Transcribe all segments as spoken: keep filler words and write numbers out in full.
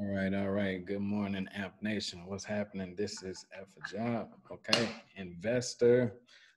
All right, all right. Good morning, Amp Nation. What's happening? This is FaJob, okay? Investor,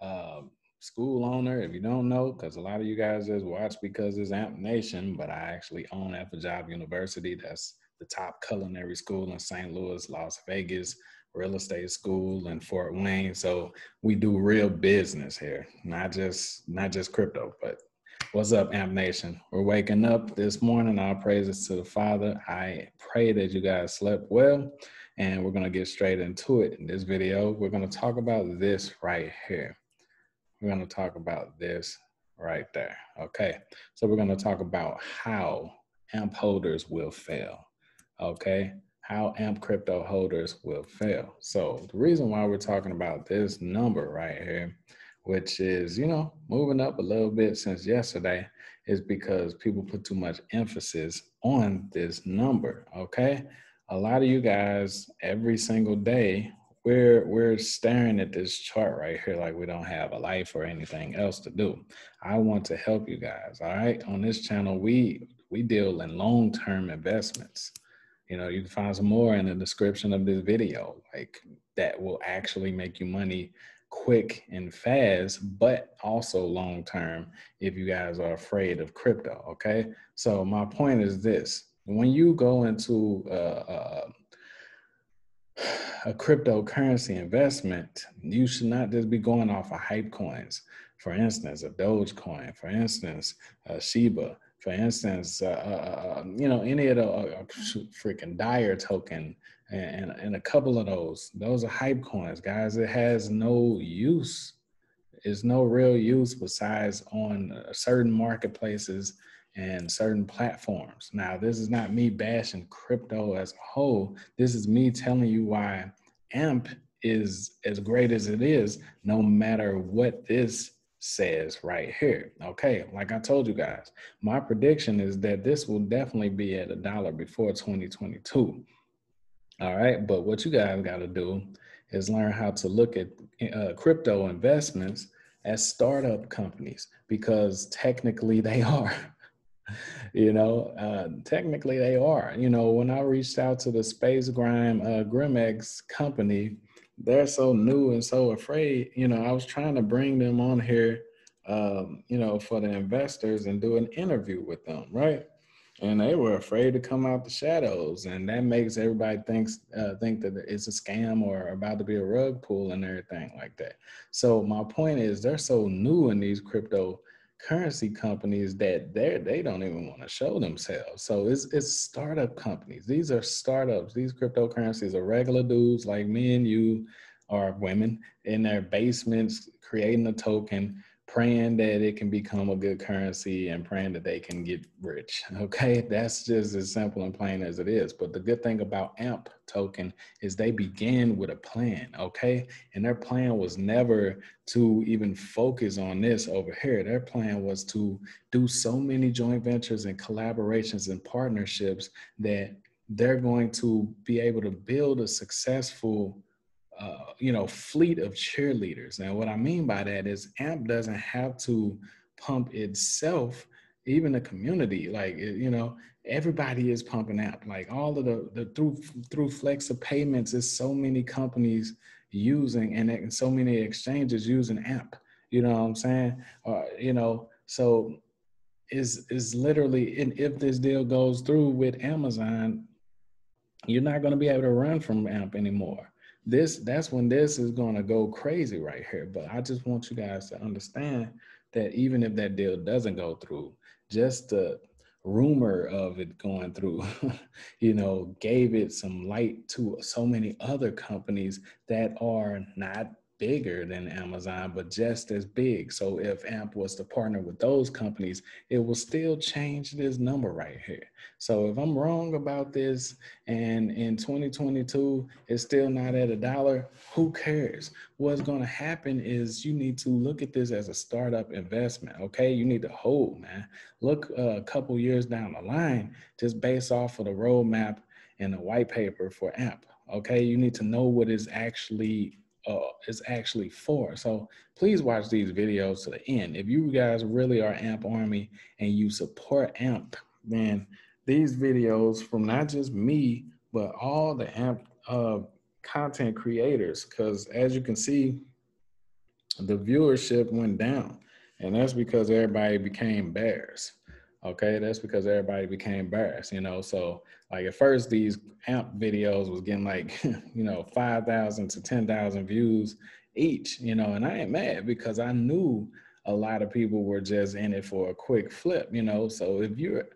uh, school owner, if you don't know, because a lot of you guys just watch because it's Amp Nation, but I actually own FaJob University. That's the top culinary school in Saint Louis, Las Vegas, real estate school in Fort Wayne. So we do real business here, not just, not just crypto, but what's up, Amp Nation? We're waking up this morning. All praises to the Father. I pray that you guys slept well, and we're going to get straight into it. In this video, we're going to talk about this right here. We're going to talk about this right there, okay? So we're going to talk about how A M P holders will fail, okay? How A M P crypto holders will fail. So the reason why we're talking about this number right here, which is, you know, moving up a little bit since yesterday, is because people put too much emphasis on this number, okay? A lot of you guys, every single day, we're, we're staring at this chart right here like we don't have a life or anything else to do. I want to help you guys, all right? On this channel, we, we deal in long-term investments. You know, you can find some more in the description of this video, like that will actually make you money quick and fast, but also long-term if you guys are afraid of crypto, okay? So my point is this, when you go into uh, a, a cryptocurrency investment, you should not just be going off of hype coins. For instance, a Dogecoin, for instance, a Shiba, for instance, uh, uh, you know, any of the uh, freaking Dire token, And, and a couple of those, those are hype coins, guys. It has no use. It's no real use besides on certain marketplaces and certain platforms. Now, this is not me bashing crypto as a whole. This is me telling you why A M P is as great as it is, no matter what this says right here. Okay, like I told you guys, my prediction is that this will definitely be at a dollar before twenty twenty-two. All right, but what you guys got to do is learn how to look at uh, crypto investments as startup companies, because technically they are, you know, uh, technically they are. You know, when I reached out to the Space Grime uh, Grimex company, they're so new and so afraid. You know, I was trying to bring them on here, um, you know, for the investors and do an interview with them, right? And they were afraid to come out the shadows, and that makes everybody thinks uh, think that it's a scam or about to be a rug pull and everything like that. So my point is, they're so new in these cryptocurrency companies that they they don't even want to show themselves. So it's it's startup companies. These are startups. These cryptocurrencies are regular dudes like me and you, or women in their basements creating a token, praying that it can become a good currency and praying that they can get rich, okay? That's just as simple and plain as it is. But the good thing about A M P token is they began with a plan, okay? And their plan was never to even focus on this over here. Their plan was to do so many joint ventures and collaborations and partnerships that they're going to be able to build a successful Uh, you know, fleet of cheerleaders. And what I mean by that is A M P doesn't have to pump itself, even the community. Like, you know, everybody is pumping A M P. Like all of the, the through, through Flexa payments, there's so many companies using and, and so many exchanges using A M P. You know what I'm saying? Uh, you know, so is is literally, and if this deal goes through with Amazon, you're not going to be able to run from A M P anymore. This, that's when this is going to go crazy right here. But I just want you guys to understand that even if that deal doesn't go through, just the rumor of it going through, you know, gave it some light to so many other companies that are not bigger than Amazon, but just as big. So if A M P was to partner with those companies, it will still change this number right here. So if I'm wrong about this and in twenty twenty-two, it's still not at a dollar, who cares? What's gonna happen is you need to look at this as a startup investment, okay? You need to hold, man. Look a couple years down the line, just based off of the roadmap and the white paper for A M P, okay? You need to know what is actually Uh, is actually for. So please watch these videos to the end. If you guys really are A M P Army and you support A M P, then these videos from not just me, but all the amp, uh, content creators, because as you can see, the viewership went down, and that's because everybody became bears. Okay, that's because everybody became bears, you know. So like at first these amp videos was getting like, you know, five thousand to ten thousand views each, you know, and I ain't mad because I knew a lot of people were just in it for a quick flip, you know. So if you're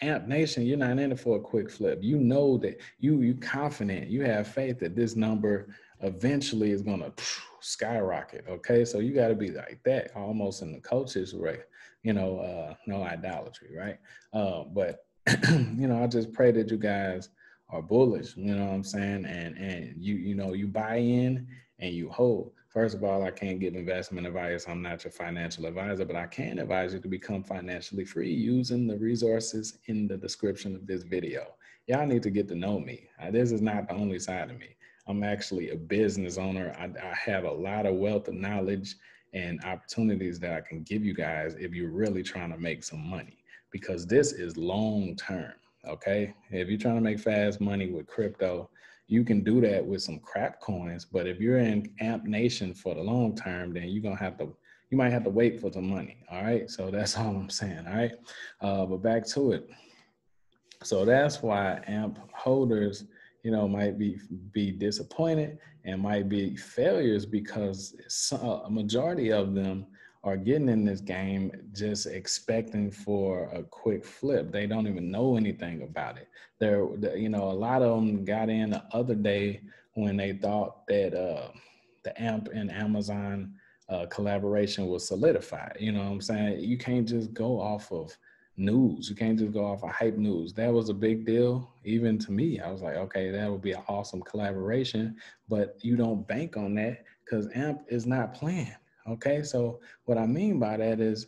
Amp Nation, you're not in it for a quick flip. You know that you, you confident, you have faith that this number eventually is gonna skyrocket, okay? So you gotta be like that, almost in the coaches, right? You know, uh, no idolatry, right? Uh, but, you know, I just pray that you guys are bullish, you know what I'm saying? And, and you, you know, you buy in and you hold. First of all, I can't give investment advice. I'm not your financial advisor, but I can advise you to become financially free using the resources in the description of this video. Y'all need to get to know me. This is not the only side of me. I'm actually a business owner. I, I have a lot of wealth of knowledge and opportunities that I can give you guys if you're really trying to make some money, because this is long term, okay? If you're trying to make fast money with crypto, you can do that with some crap coins, but if you're in Amp Nation for the long term, then you're gonna have to, you might have to wait for some money, all right? So that's all I'm saying, all right? Uh, but back to it. So that's why amp holders, you know, might be, be disappointed and might be failures, because a majority of them are getting in this game just expecting for a quick flip. They don't even know anything about it. They're, you know, a lot of them got in the other day when they thought that uh, the Amp and Amazon uh, collaboration was solidified. You know what I'm saying? You can't just go off of news. You can't just go off of hype news. That was a big deal, even to me. I was like, okay, that would be an awesome collaboration, but you don't bank on that because Amp is not playing. Okay, so what I mean by that is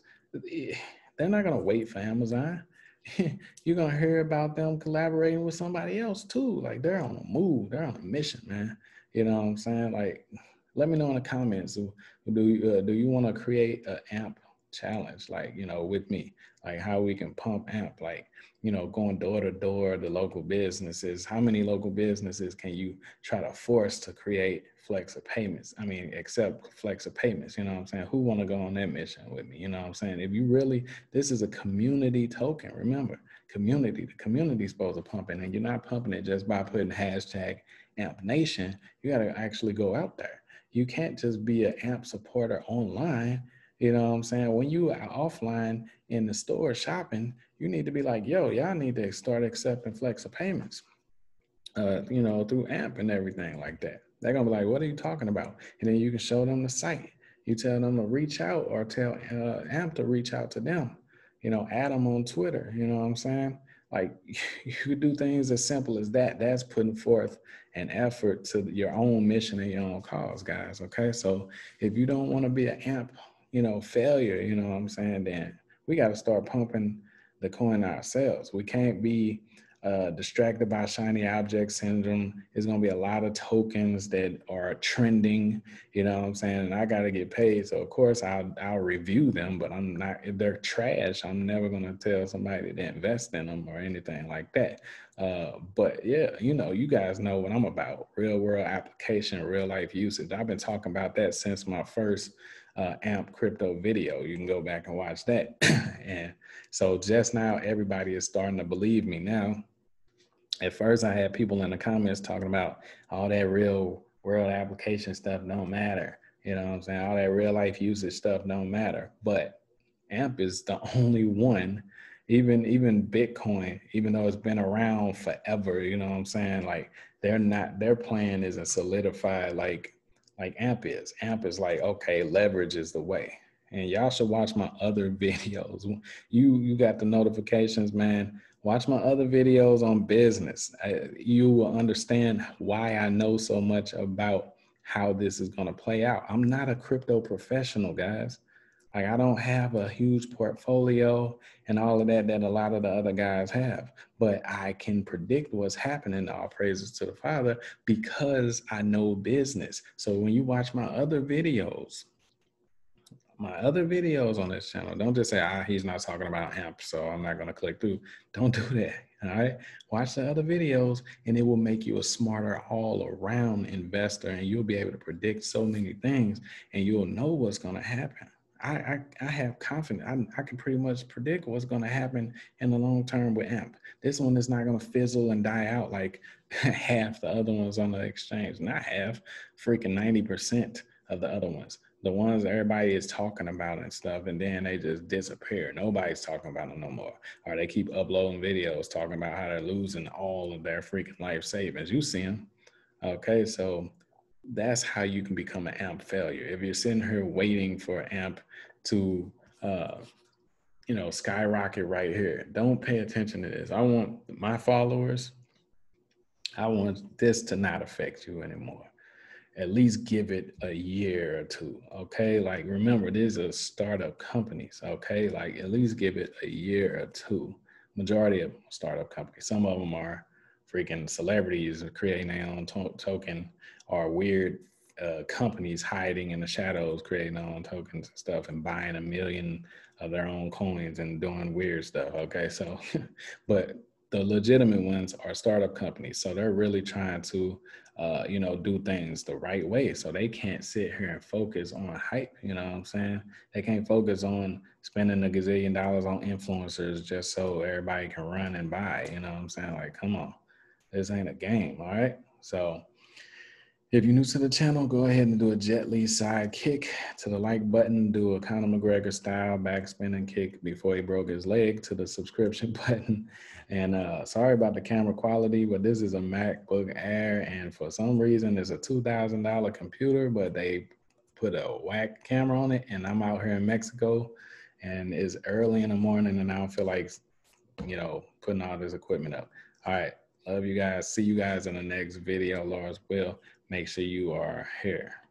they're not gonna wait for Amazon. You're gonna hear about them collaborating with somebody else too. Like they're on a move, they're on a mission, man. You know what I'm saying? Like, let me know in the comments, do, do, uh, do you wanna create an amp challenge? Like, you know, with me, like how we can pump amp, like, you know, going door to door to local businesses. How many local businesses can you try to force to create Flexa payments? I mean, except Flexa payments, you know what I'm saying? Who want to go on that mission with me? You know what I'm saying? If you really, this is a community token. Remember, community, the community's supposed to pump it, and you're not pumping it just by putting hashtag Amp Nation. You got to actually go out there. You can't just be an amp supporter online. You know what I'm saying? When you are offline in the store shopping, you need to be like, yo, y'all need to start accepting Flexa payments, uh, you know, through Amp and everything like that. They're gonna be like, what are you talking about? And then you can show them the site. You tell them to reach out, or tell uh, Amp to reach out to them. You know, add them on Twitter, you know what I'm saying? Like, you do things as simple as that. That's putting forth an effort to your own mission and your own cause, guys, okay? So if you don't wanna be an Amp, you know, failure, you know what I'm saying, then we got to start pumping the coin ourselves. We can't be uh, distracted by shiny object syndrome. It's going to be a lot of tokens that are trending, you know what I'm saying, and I got to get paid. So of course I'll, I'll review them, but I'm not, if they're trash, I'm never going to tell somebody to invest in them or anything like that. Uh, but yeah, you know, you guys know what I'm about. Real world application, real life usage. I've been talking about that since my first Uh, Amp crypto video. You can go back and watch that. And so just now, everybody is starting to believe me now. At first, I had people in the comments talking about all that real world application stuff don't matter. You know what I'm saying? All that real life usage stuff don't matter. But Amp is the only one, even, even Bitcoin, even though it's been around forever, you know what I'm saying? Like they're not, their plan isn't solidified like like Amp is. Amp is like, okay, leverage is the way. And y'all should watch my other videos. You you got the notifications, man. Watch my other videos on business. I, you will understand why I know so much about how this is gonna play out. I'm not a crypto professional, guys. Like I don't have a huge portfolio and all of that that a lot of the other guys have, but I can predict what's happening. All praises to the Father, because I know business. So when you watch my other videos, my other videos on this channel, don't just say, ah, he's not talking about Amp, so I'm not gonna click through. Don't do that. All right, watch the other videos and it will make you a smarter all around investor, and you'll be able to predict so many things and you'll know what's going to happen. I, I, I have confidence. I, I can pretty much predict what's going to happen in the long term with A M P. This one is not going to fizzle and die out like half the other ones on the exchange. Not half, freaking ninety percent of the other ones. The ones that everybody is talking about and stuff, and then they just disappear. Nobody's talking about them no more. Or they keep uploading videos talking about how they're losing all of their freaking life savings. You see them. Okay, so that's how you can become an A M P failure. If you're sitting here waiting for A M P to, uh, you know, skyrocket right here, don't pay attention to this. I want my followers, I want this to not affect you anymore. At least give it a year or two, okay? Like, remember, these are startup companies, okay? Like, at least give it a year or two. Majority of them are startup companies. Some of them are freaking celebrities creating their own to token, or weird uh, companies hiding in the shadows, creating their own tokens and stuff, and buying a million of their own coins and doing weird stuff, okay? So, but the legitimate ones are startup companies. So they're really trying to, uh, you know, do things the right way. So they can't sit here and focus on hype, you know what I'm saying? They can't focus on spending a gazillion dollars on influencers just so everybody can run and buy, you know what I'm saying? Like, come on. This ain't a game, all right? So if you're new to the channel, go ahead and do a Jet Li side kick to the like button, do a Conor McGregor style backspin and kick before he broke his leg to the subscription button. And uh, sorry about the camera quality, but this is a MacBook Air, and for some reason it's a two thousand dollar computer, but they put a whack camera on it, and I'm out here in Mexico, and it's early in the morning, and I don't feel like, you know, putting all this equipment up. All right. Love you guys. See you guys in the next video. Lawrence will. Make sure you are here.